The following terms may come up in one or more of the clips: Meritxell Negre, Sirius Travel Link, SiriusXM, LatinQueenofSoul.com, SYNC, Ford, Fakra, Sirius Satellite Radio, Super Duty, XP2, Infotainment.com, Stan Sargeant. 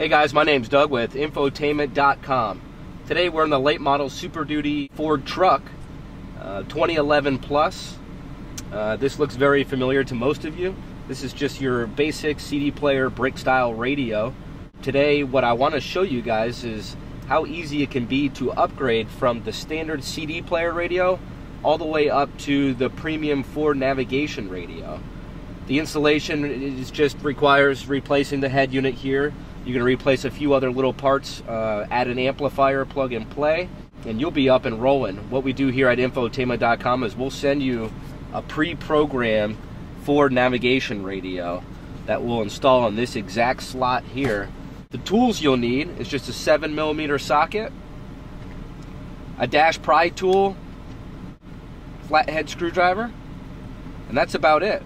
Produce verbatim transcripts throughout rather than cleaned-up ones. Hey guys, my name's Doug with Infotainment dot com. Today we're in the late model Super Duty Ford truck, uh, twenty eleven plus. Uh, this looks very familiar to most of you. This is just your basic C D player, brick style radio. Today what I want to show you guys is how easy it can be to upgrade from the standard C D player radio all the way up to the premium Ford navigation radio. The installation is just requires replacing the head unit here. You can replace a few other little parts, uh, add an amplifier, plug and play, and you'll be up and rolling. What we do here at Infotainment dot com is we'll send you a pre-programmed Ford navigation radio that we'll install on this exact slot here. The tools you'll need is just a seven millimeter socket, a dash pry tool, flathead screwdriver, and that's about it.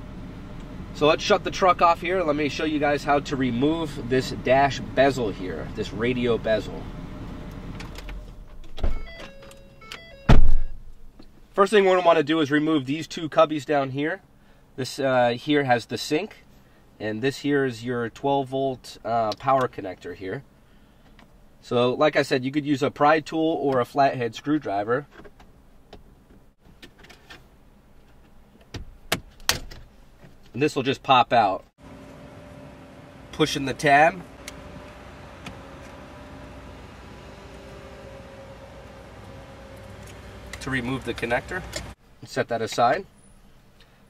So let's shut the truck off here. Let me show you guys how to remove this dash bezel here, this radio bezel. First thing we're gonna wanna do is remove these two cubbies down here. This uh, here has the SYNC, and this here is your twelve volt uh, power connector here. So like I said, you could use a pry tool or a flathead screwdriver. And this will just pop out. Pushing the tab. To remove the connector. Set that aside.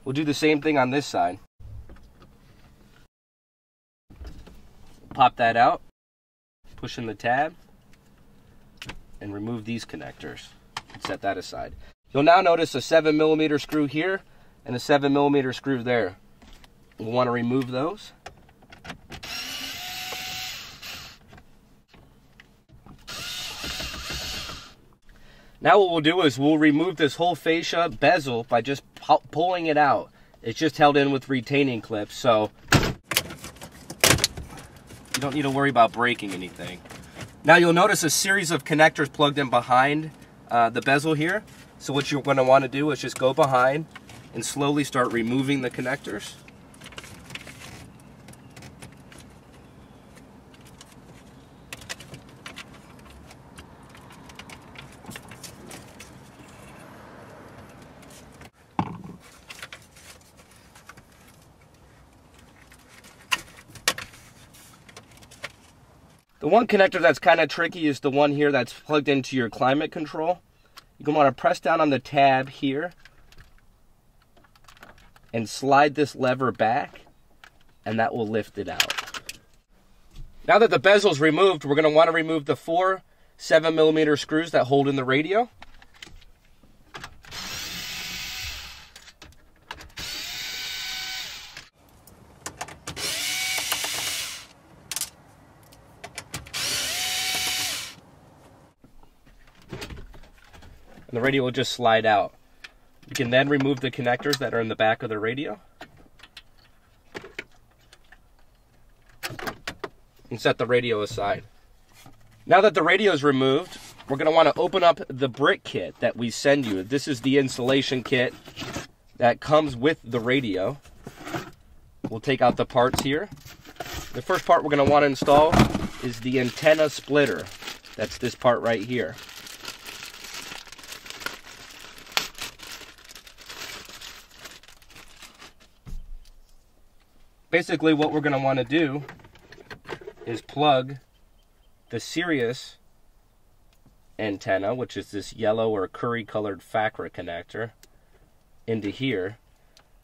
We'll do the same thing on this side. Pop that out. Push in the tab. And remove these connectors. Set that aside. You'll now notice a seven millimeter screw here and a seven millimeter screw there. We'll want to remove those. Now what we'll do is we'll remove this whole fascia bezel by just pu pulling it out. It's just held in with retaining clips, so you don't need to worry about breaking anything. Now you'll notice a series of connectors plugged in behind uh, the bezel here. So what you're going to want to do is just go behind and slowly start removing the connectors. The one connector that's kind of tricky is the one here that's plugged into your climate control. You're going to want to press down on the tab here and slide this lever back, and that will lift it out. Now that the bezel's removed, we're going to want to remove the four seven millimeter screws that hold in the radio. And the radio will just slide out. You can then remove the connectors that are in the back of the radio. And set the radio aside. Now that the radio is removed, we're going to want to open up the brick kit that we send you. This is the installation kit that comes with the radio. We'll take out the parts here. The first part we're going to want to install is the antenna splitter. That's this part right here. Basically, what we're going to want to do is plug the Sirius antenna, which is this yellow or curry-colored Fakra connector, into here.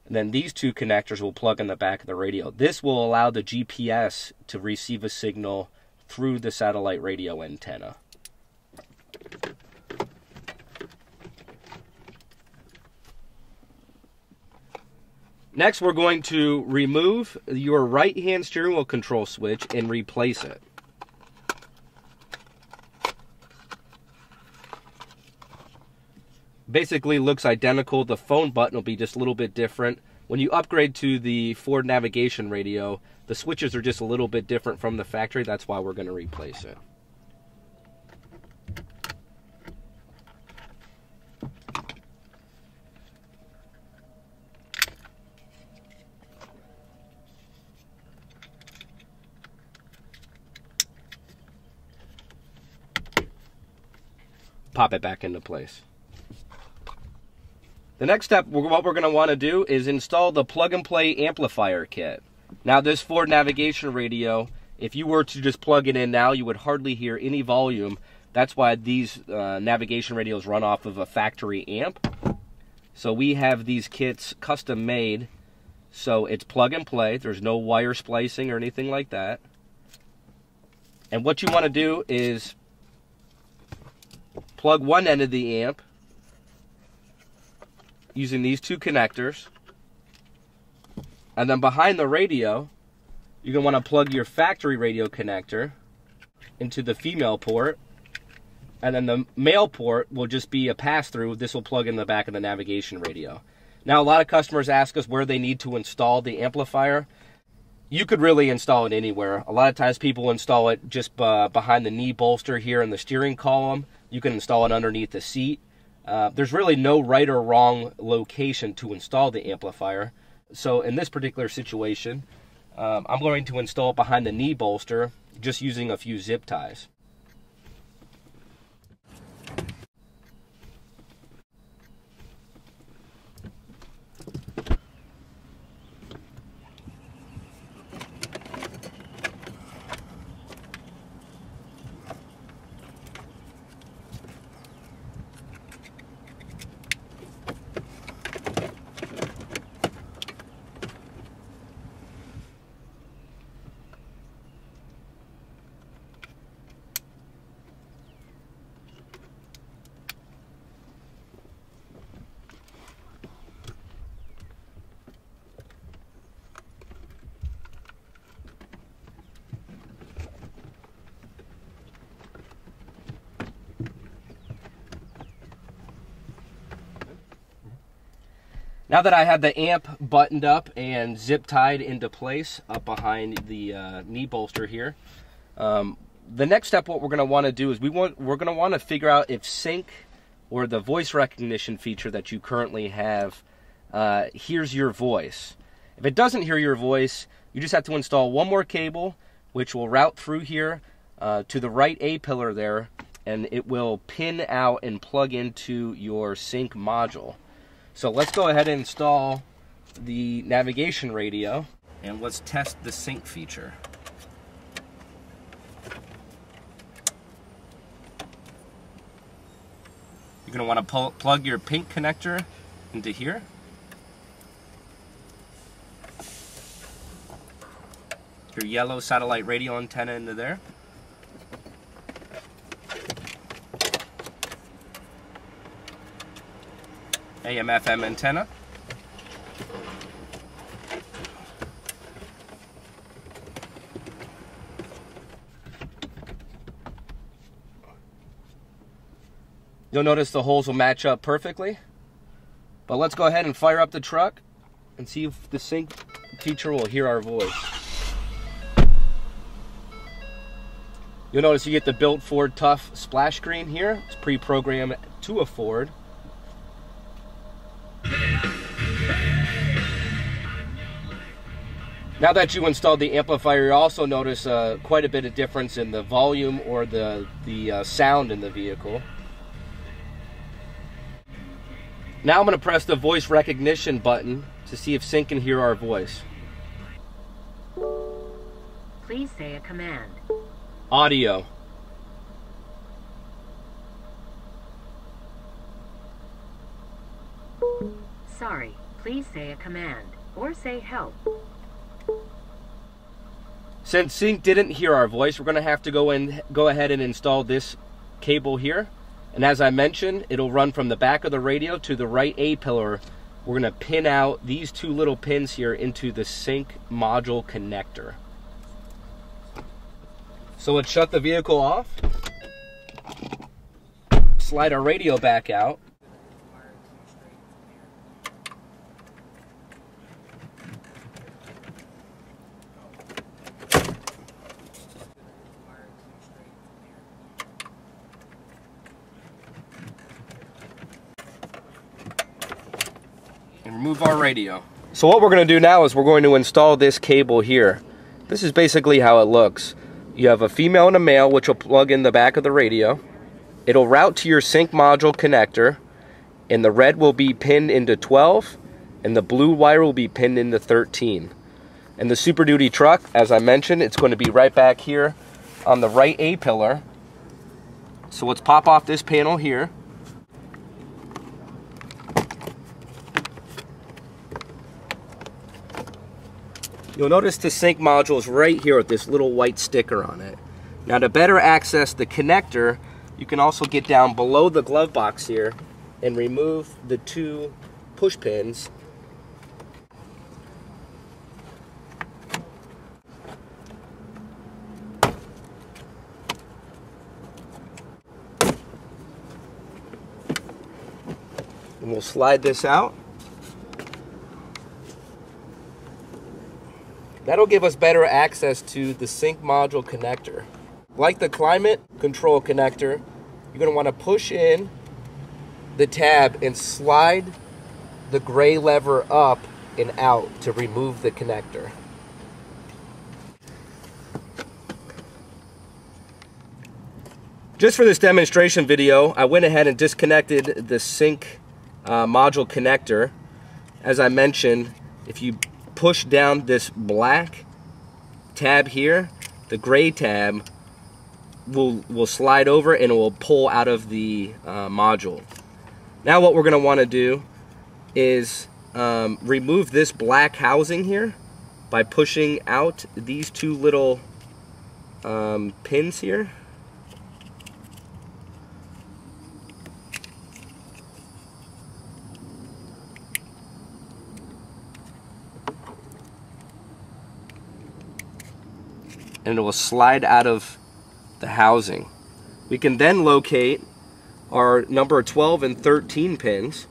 And then these two connectors will plug in the back of the radio. This will allow the G P S to receive a signal through the satellite radio antenna. Next, we're going to remove your right-hand steering wheel control switch and replace it. Basically looks identical. The phone button will be just a little bit different. When you upgrade to the Ford navigation radio, the switches are just a little bit different from the factory. That's why we're going to replace it. pop it back into place. The next step, what we're going to want to do is install the plug-and-play amplifier kit. Now this Ford navigation radio, if you were to just plug it in now, you would hardly hear any volume. That's why these uh, navigation radios run off of a factory amp. So we have these kits custom made, so it's plug and play. There's no wire splicing or anything like that. And what you want to do is plug one end of the amp using these two connectors. And then behind the radio, you're going to want to plug your factory radio connector into the female port. And then the male port will just be a pass-through. This will plug in the back of the navigation radio. Now, a lot of customers ask us where they need to install the amplifier. You could really install it anywhere. A lot of times people install it just uh, behind the knee bolster here in the steering column. You can install it underneath the seat. Uh, there's really no right or wrong location to install the amplifier. So in this particular situation, um, I'm going to install it behind the knee bolster just using a few zip ties. Now that I have the amp buttoned up and zip tied into place up behind the uh, knee bolster here, um, the next step, what we're going to want to do is we want we're going to want to figure out if sync, or the voice recognition feature that you currently have, uh, hears your voice. If it doesn't hear your voice, you just have to install one more cable, which will route through here uh, to the right A pillar there, and it will pin out and plug into your sync module. So let's go ahead and install the navigation radio, and let's test the sync feature. You're going to want to pull, plug your pink connector into here. Your yellow satellite radio antenna into there. A M F M antenna. You'll notice the holes will match up perfectly. But let's go ahead and fire up the truck and see if the sync feature will hear our voice. You'll notice you get the built Ford Tough splash screen here. It's pre-programmed to a Ford. Now that you installed the amplifier, you also notice uh, quite a bit of difference in the volume or the, the uh, sound in the vehicle. Now I'm going to press the voice recognition button to see if sync can hear our voice. Please say a command. Audio. Sorry, please say a command or say help. Since sync didn't hear our voice, we're going to have to go and go ahead and install this cable here. And as I mentioned, it'll run from the back of the radio to the right A pillar. We're going to pin out these two little pins here into the sync module connector. So let's shut the vehicle off, slide our radio back out. Remove our radio. So what we're going to do now is we're going to install this cable here. This is basically how it looks. You have a female and a male, which will plug in the back of the radio. It'll route to your sync module connector, and the red will be pinned into twelve, and the blue wire will be pinned into thirteen. And the Super Duty truck, as I mentioned, it's going to be right back here on the right A-pillar. So let's pop off this panel here. You'll notice the sync module is right here with this little white sticker on it. Now, to better access the connector, you can also get down below the glove box here and remove the two push pins. And we'll slide this out. That'll give us better access to the sync module connector. Like the climate control connector, you're going to want to push in the tab and slide the gray lever up and out to remove the connector. Just for this demonstration video, I went ahead and disconnected the sync uh, module connector. As I mentioned, if you push down this black tab here, the gray tab will will slide over and it will pull out of the uh, module. Now what we're going to want to do is um, remove this black housing here by pushing out these two little um, pins here. And it will slide out of the housing. We can then locate our number twelve and thirteen pins.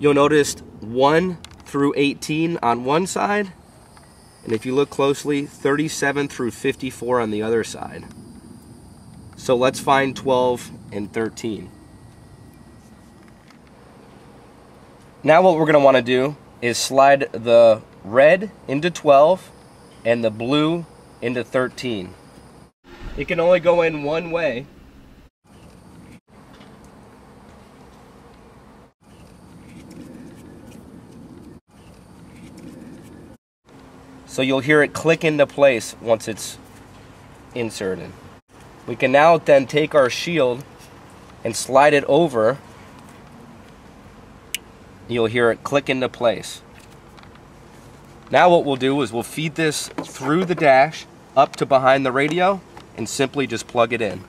You'll notice one through eighteen on one side, and if you look closely, thirty-seven through fifty-four on the other side. So let's find twelve and thirteen. Now what we're going to want to do is slide the red into twelve and the blue into thirteen. It can only go in one way. So you'll hear it click into place once it's inserted. We can now then take our shield and slide it over. You'll hear it click into place. Now what we'll do is we'll feed this through the dash up to behind the radio and simply just plug it in.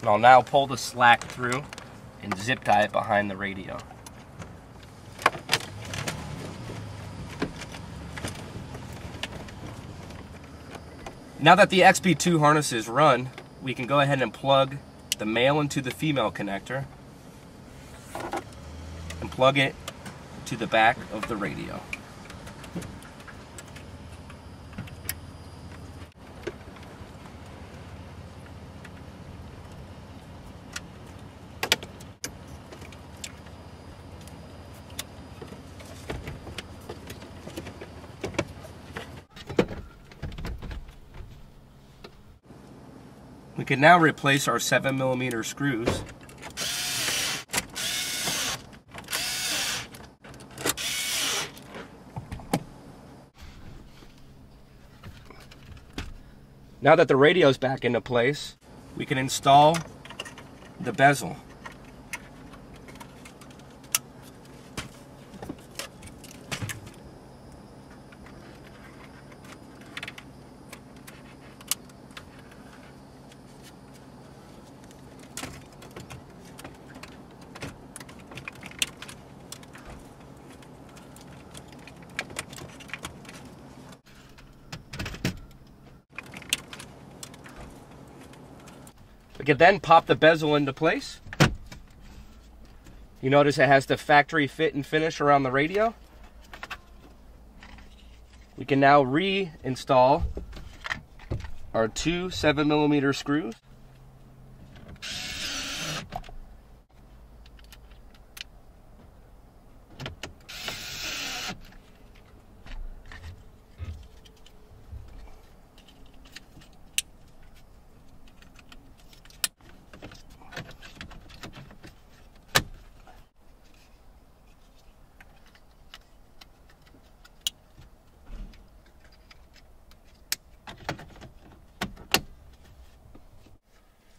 And I'll now pull the slack through and zip tie it behind the radio. Now that the X P two harness is run, we can go ahead and plug the male into the female connector and plug it to the back of the radio. We can now replace our seven millimeter screws. Now that the radio's back into place, we can install the bezel. We can then pop the bezel into place. You notice it has the factory fit and finish around the radio. We can now reinstall our two seven millimeter screws.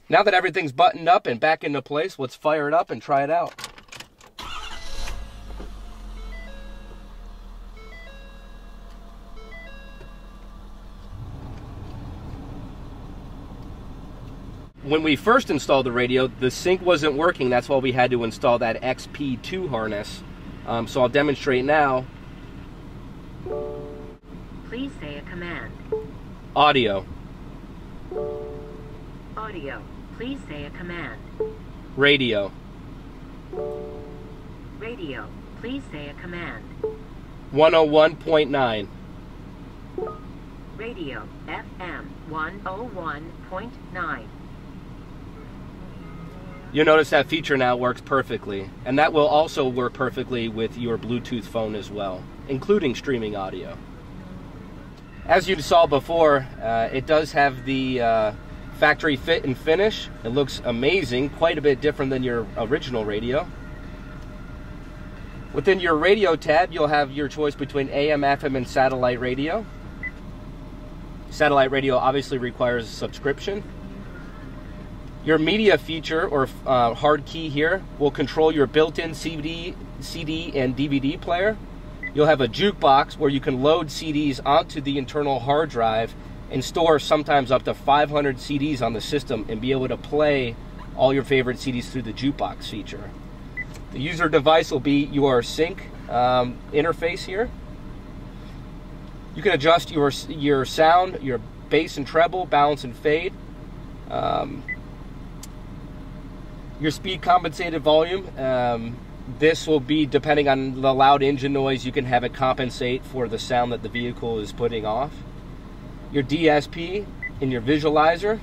Now that everything's buttoned up and back into place, let's fire it up and try it out. When we first installed the radio, the sync wasn't working. That's why we had to install that X P two harness. Um, so I'll demonstrate now. Please say a command. Audio. Audio. Please say a command. Radio. Radio. Please say a command. one oh one point nine. Radio. F M one oh one point nine. You'll notice that feature now works perfectly. And that will also work perfectly with your Bluetooth phone as well, including streaming audio. As you saw before, uh, it does have the uh, factory fit and finish. It looks amazing, quite a bit different than your original radio. Within your radio tab, you'll have your choice between A M, F M, and satellite radio. Satellite radio obviously requires a subscription. Your media feature, or uh, hard key here, will control your built-in C D, C D and D V D player. You'll have a jukebox where you can load C Ds onto the internal hard drive and store sometimes up to five hundred C Ds on the system and be able to play all your favorite C Ds through the jukebox feature. The user device will be your sync um, interface here. You can adjust your, your sound, your bass and treble, balance and fade, um, your speed compensated volume. Um, this will be depending on the loud engine noise. You can have it compensate for the sound that the vehicle is putting off. Your D S P and your visualizer.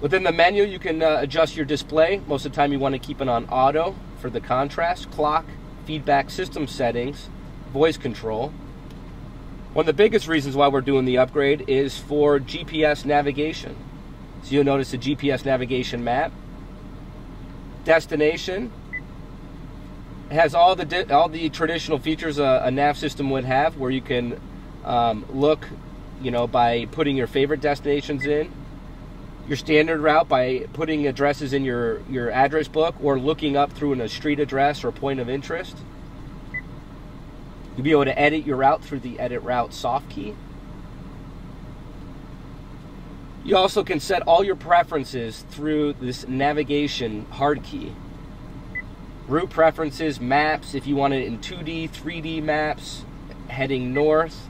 Within the menu, you can uh, adjust your display. Most of the time you want to keep it on auto for the contrast, clock, feedback, system settings, voice control. One of the biggest reasons why we're doing the upgrade is for G P S navigation. So you'll notice the G P S navigation map, destination. It has all the di all the traditional features a, a nav system would have, where you can um, look, you know, by putting your favorite destinations in, your standard route by putting addresses in your your address book, or looking up through a street address or point of interest. You'll be able to edit your route through the edit route soft key. You also can set all your preferences through this navigation hard key. Route preferences, maps, if you want it in two D, three D maps, heading north,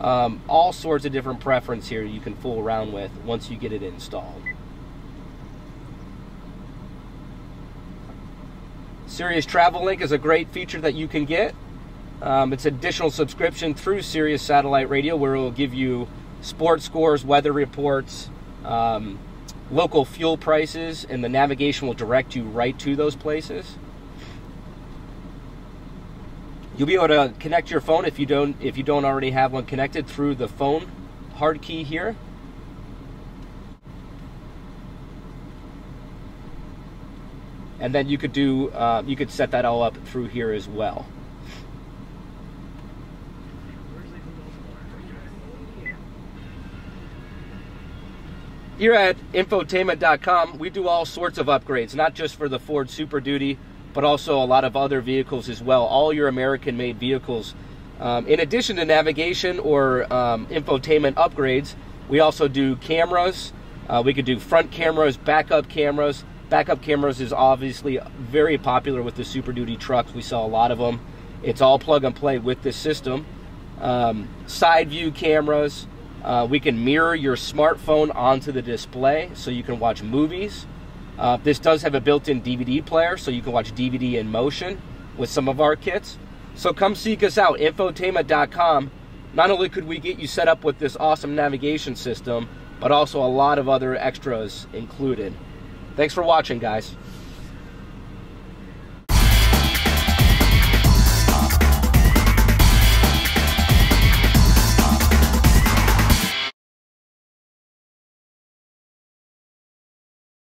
um, all sorts of different preferences here you can fool around with once you get it installed. Sirius Travel Link is a great feature that you can get. Um, it's an additional subscription through Sirius Satellite Radio, where it will give you sports scores, weather reports, um, local fuel prices, and the navigation will direct you right to those places. You'll be able to connect your phone if you don't if you don't already have one connected through the phone hard key here. And then you could do uh, you could set that all up through here as well. Here at Infotainment dot com, we do all sorts of upgrades, not just for the Ford Super Duty, but also a lot of other vehicles as well, all your American-made vehicles. Um, in addition to navigation or um, infotainment upgrades, we also do cameras. Uh, we could do front cameras, backup cameras. Backup cameras is obviously very popular with the Super Duty trucks. We saw a lot of them. It's all plug and play with this system. Um, side view cameras. Uh, we can mirror your smartphone onto the display so you can watch movies. Uh, this does have a built-in D V D player, so you can watch D V D in motion with some of our kits. So come seek us out, infotainment dot com. Not only could we get you set up with this awesome navigation system, but also a lot of other extras included. Thanks for watching, guys.